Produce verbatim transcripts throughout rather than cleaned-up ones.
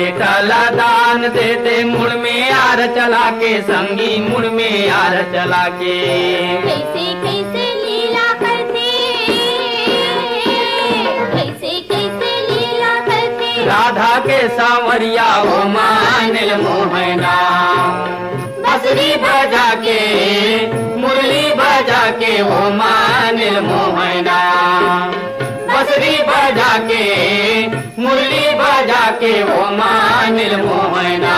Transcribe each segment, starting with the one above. बेटा लदान दे दे मुड़ में यार चला के, संगी मुड़ में यार चला के। कैसे कैसे लीला करते, कैसे कैसे लीला करते, राधा के सावरिया हो मानिल मोहना। बसरी बजा के मुरली बजा के हो मानिल मोहना, बसरी बजा के मुरली बजा के वो मानिल मोहना।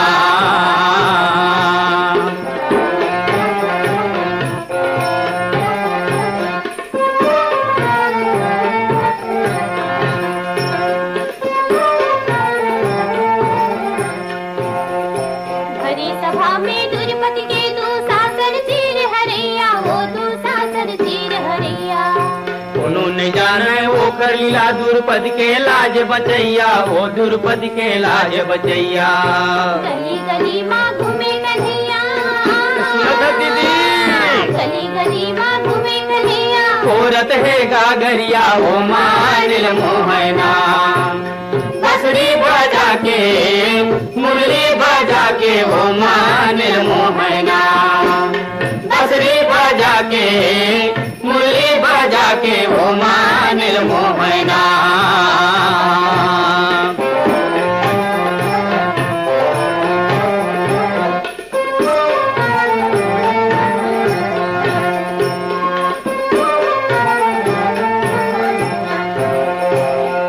भरी सभा में दुर्मति के दो सासर चीर हरैया, वो दो सासर चीर हरैया। उन्होंने जाना कर लीला द्रुपद के लाज बचैया, वो द्रुपद के लाज बचैया। गली गली माँ घूमे कन्हैया, गली गली माँ घूमे कन्हैया। औरत है गागरिया वो मानिल मोहना, बसरी बजा के मुरली बजा के वो मानिल मोहना, बसरी बजा के मुरली बजा के वो मानिल मोहना।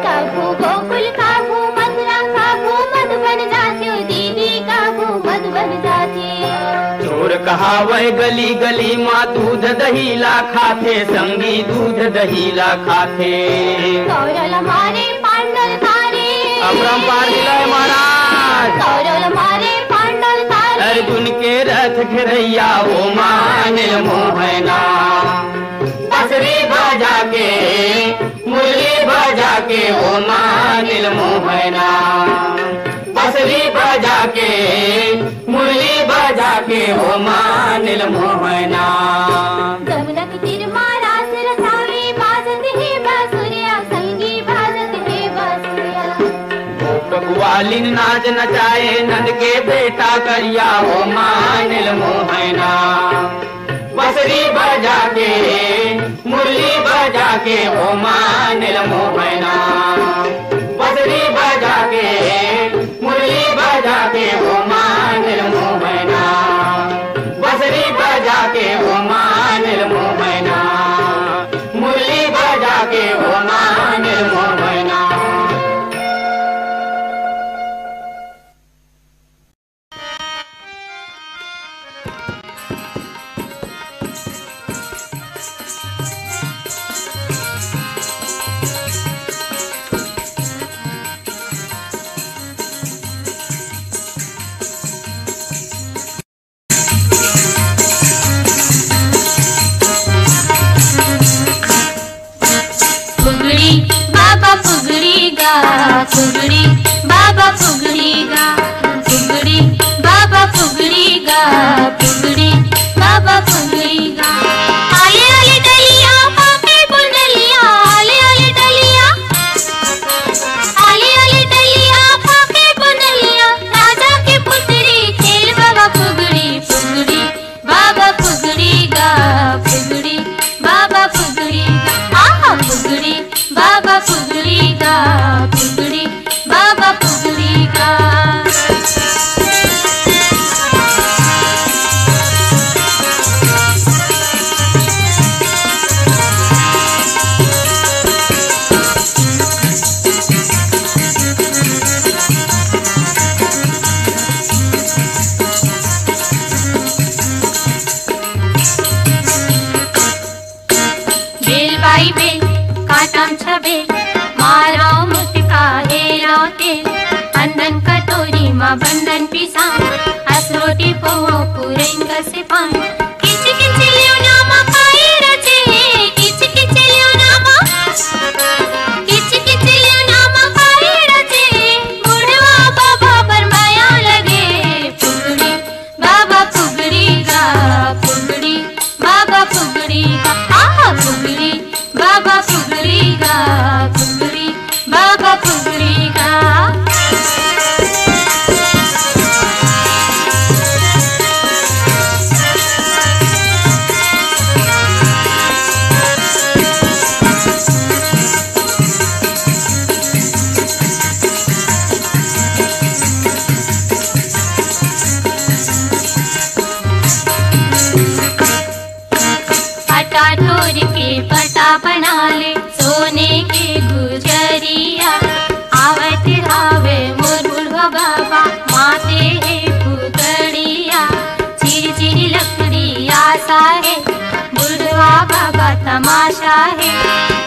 काबू गोकुल काबू मथुरा काबू मधुबन जाते, दीदी काबू मधुबन जाते। चोर कहा वह गली गली माँ दूध दहीला खाते, संगी दूध दहीला खाते। कौरल हमारे पांडल तारे, अब्रम पार दिलाए महाराज। कौरल हमारे पांडल तारे, अर्जुन के रथ घरैया वो मानिल मोहना। बसरी बजा के मुरली बजा के वो मानिल मोहना, बसरी बजा के मुरली बजा के वो मानिल मोहना। जमुनक तीर मारा सिर सावे, बाजत है बांसुरिया, संगी बाजत है बांसुरिया। गोप ग्वालिन नाच नचाए, नंद के बेटा करिया वो मानिल मोहना। बसरी बजा के मुरली बजा के वो मानिल मोहना, बसरी बजा के मुरली बजा के वो मानिल मोहना, बसरी बजा के वो मानिल मोहना, मुरली बजा के वो मानिल मोहना। फुगड़ी बाबा फुगड़ी गा, फुगड़ी बाबा फुगड़ी गा, फुगड़ी बाबा फुगड़ी गा। आले आले डलिया पाके बुंदलिया, आले आले डलिया, आले आले डलिया पाके बुंदलिया। राजा की पुत्री खेल बाबा फुगड़ी, फुगड़ी बाबा फुगड़ी गा, फुगड़ी बाबा फुगड़ी गा। आहा फुगड़ी बाबा फुगड़ी गा, फुगड़ी बाबा फुगड़ी गा। बेल बाई बेल काटा छबे, मारो मुटका हेरो तेल। अंदन कटोरी माँ बंधन पिसा, असरोटी पोहो पुरंग से पान। किच किच लियो ना माँ खाए रचे, किच किच लियो ना माँ, किच किच लियो ना माँ खाए रचे। बुढ़वा बाबा पर माया लगे, फुगड़ी बाबा फुगड़ी गा, फुगड़ी बाबा फुगड़ी गा। आहा फुगड़ी बाबा फुगड़ी गा, फुगड़ी बाबा फुगड़ी गा। बना ले सोने के गुजरिया आवत हावे मोर बुढ़वा बाबा माते है पुतड़िया चिरी चिरी लकड़ी आशा है बुढ़वा बाबा तमाशा है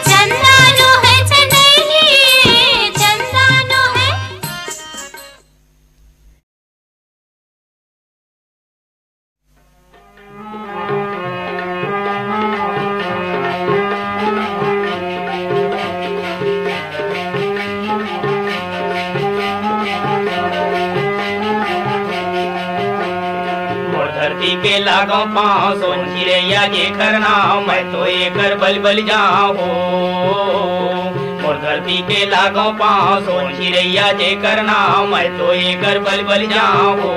चंदानो है चंदई चंदानो है। पे लागो पाँव सोनकी रे यागे करना मैं तो एक बल बल जाओ मोर धरती पे लागो पाँव सोनकी रे यागे करना मैं तो एक बल बल जाओ।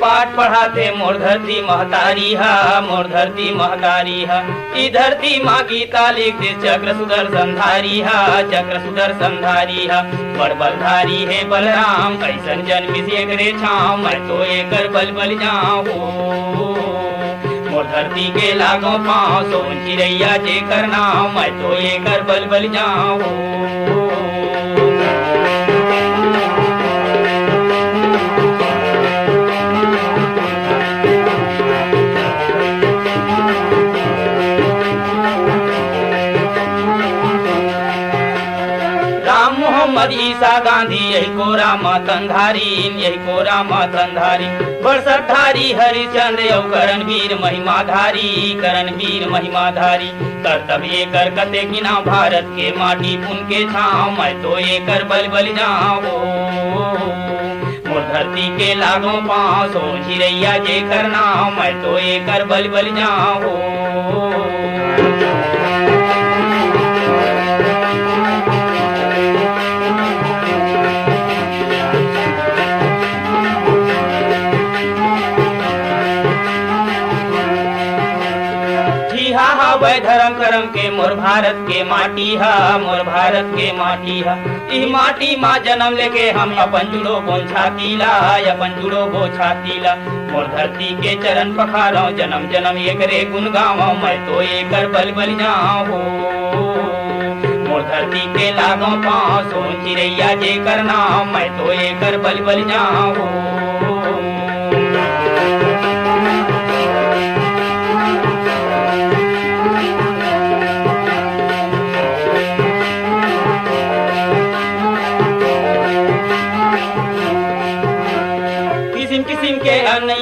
पाठ पढ़ाते मोर धरती महतारी हा मोर धरती महतारी हा ई धरती माँ गीता लिख दे चक्र सुदर्शन धारी हा चक्र सुदर्शन धारी हा बड़ बलधारी है बलराम कैसन जन्म से करे छाँव मैं तो एकर बल बल जाओ मोर धरती के लागो पाँव सोन चिड़ैया जे करना मैं तो एकर बल बल जाओ। ईसा गांधी यही कोरा मातंधारी यही कोरा मातंधारी बरसठारी हरिचंद एवं करण वीर महिमाधारी करण वीर महिमाधारी कर्तव्य कर कते गिना भारत के माटी पुन के छाँव मैं तो एकर बल बल जाओ मोर धरती के लागो पाँव सोन चिड़ैया जे करना मैं तो एकर बल बल जाओ। धर्म करम के मोर भारत के माटी हा मोर भारत के माटी हा ई माटी माँ जन्म लेके हम अपन जुड़ो बोन छातीला अपन जुड़ो बो छातीला मोर धरती के चरण पखारो जन्म जन्म एकरे गुण गावा मैं तो एकर बल बल जाओ मोर धरती के लागो पाँव सोन चिड़ैया जे करना मैं तो एकर बल बल जाओ।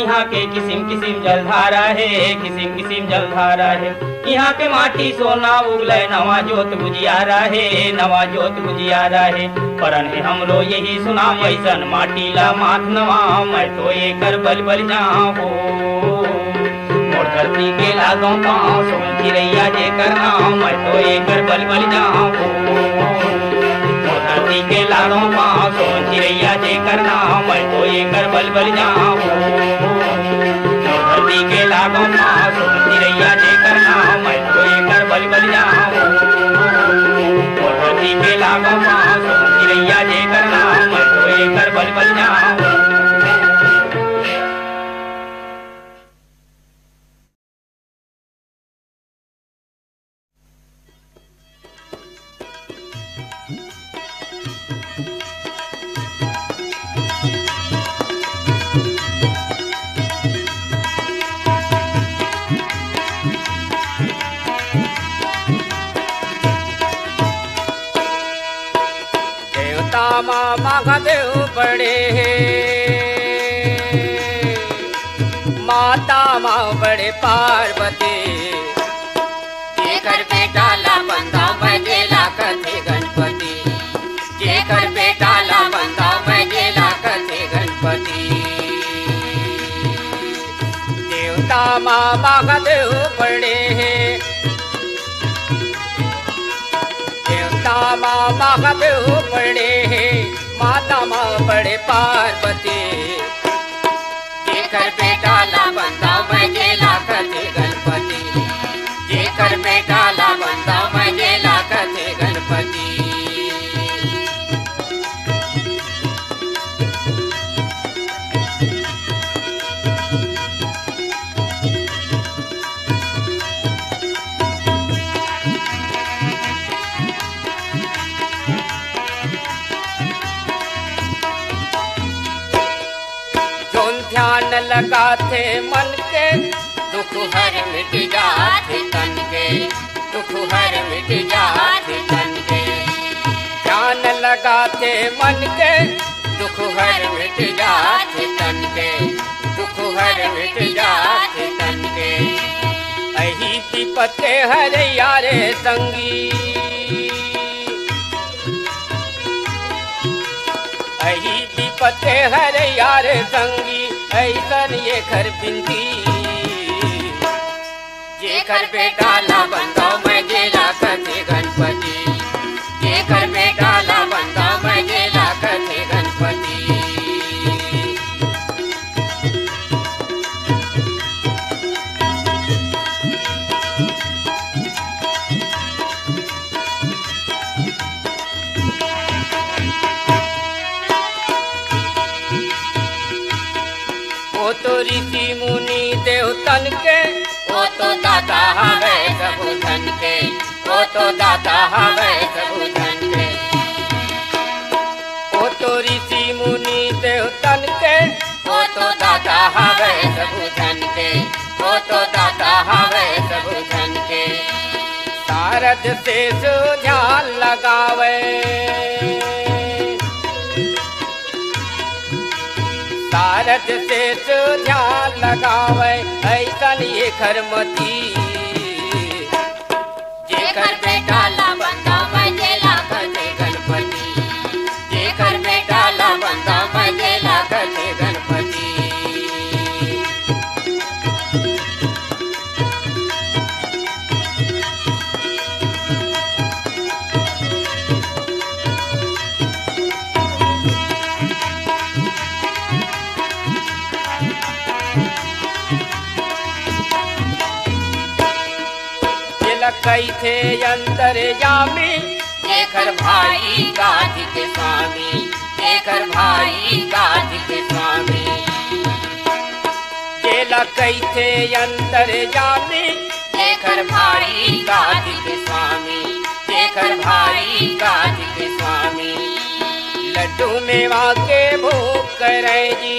यहाँ के किसिम किसिम जलधारा है किसिम किसिम जलधारा है यहाँ के माटी सोना उगले नवा जोत बुझियारा है नवा जोत बुझियारा है परन है हमरो यही सुना वैसन माटी ला माथ नवा मैं तो एकर बल बल जाओ मोर धरती के लागो पाँव सोन चिड़ैया जे करना मैं तो एकर बल बल जाओ मोर धरती के लागो पाँव सोन चिड़ैया जे करना मैं तो एकर बल बल जाओ के लागो पाँव सोन चिड़ैया जे करना मैं तो एकर बल बल जाओ मोर धरती के लागो पाँव सोन चिड़ैया जे करना मैं तो एकर बल बल जाओ। बड़े माता माँ बड़े पार्वती के घर पे डाला बंदा बजेला कथे गणपति के घर पे डाला बंदा बजेला कथे गणपति देवता माँ महादेव बड़े देवता माँ महादेव बड़े माता माँ बड़े पार्वती के घर पे डाला बंदा बजेला कथे गणपति के कर में डाला बंदा मजे लागते गणपति। ध्यान लगाते मन के दुख हर मिट जाते तन के, दुख हर मिट जाते तन के। ध्यान लगाते मन के दुख हर मिट जाते तन के, दुख हर मिट जाते तन के। अही की पते हर यारे संगी, अही की पते हर यारे संगी। ऐसन ये घर बिंदी ये घर पे डाला बंदा मैं जेला करते गणपति, ये घर पे डाला बंदा मैं जेला करते गणपति। तो ऋषि मुनि देवतन के, वो तो दाता हवे सब धन के, वो तो दाता हवे सब धन के। वो तो ऋषि मुनि देवतन के, वो तो दाता हवे सब धन के, वो तो दाता हवे सब धन के। शारद से ध्यान लगावे, शारद से ध्यान लगावे। ऐसन ये खरमती ये घर पे डाला बंदा मजे लागते गणपति, ये घर पे डाला बंदा मजे लागते गणपति। कई थे अंतर जामी देखकर भाई गाज के स्वामी, देखकर भाई गाज के स्वामी। केला कई थे अंतर जामी देखकर भाई गाज के स्वामी, देखकर भाई गाज के स्वामी। लड्डू मेवा के भूख करेगी,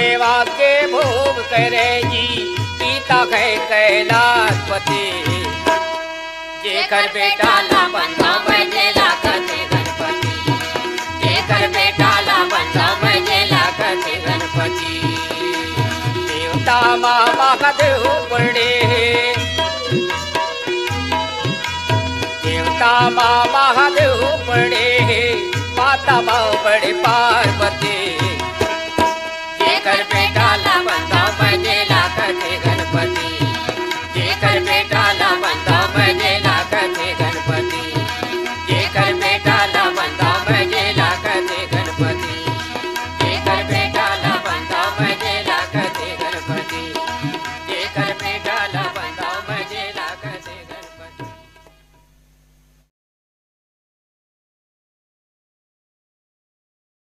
मेवा के भोग करेगी। सीता है कैलाशपति ये घर पे डाला बंदा मजे लागते गणपति, ये घर पे डाला बंदा मजे लागते गणपति। देवता बाबा महादेव बड़े, देवता बाबा महादेव बड़े। माता बाबा बड़े पार्वती, ये घर पे डाला बंदा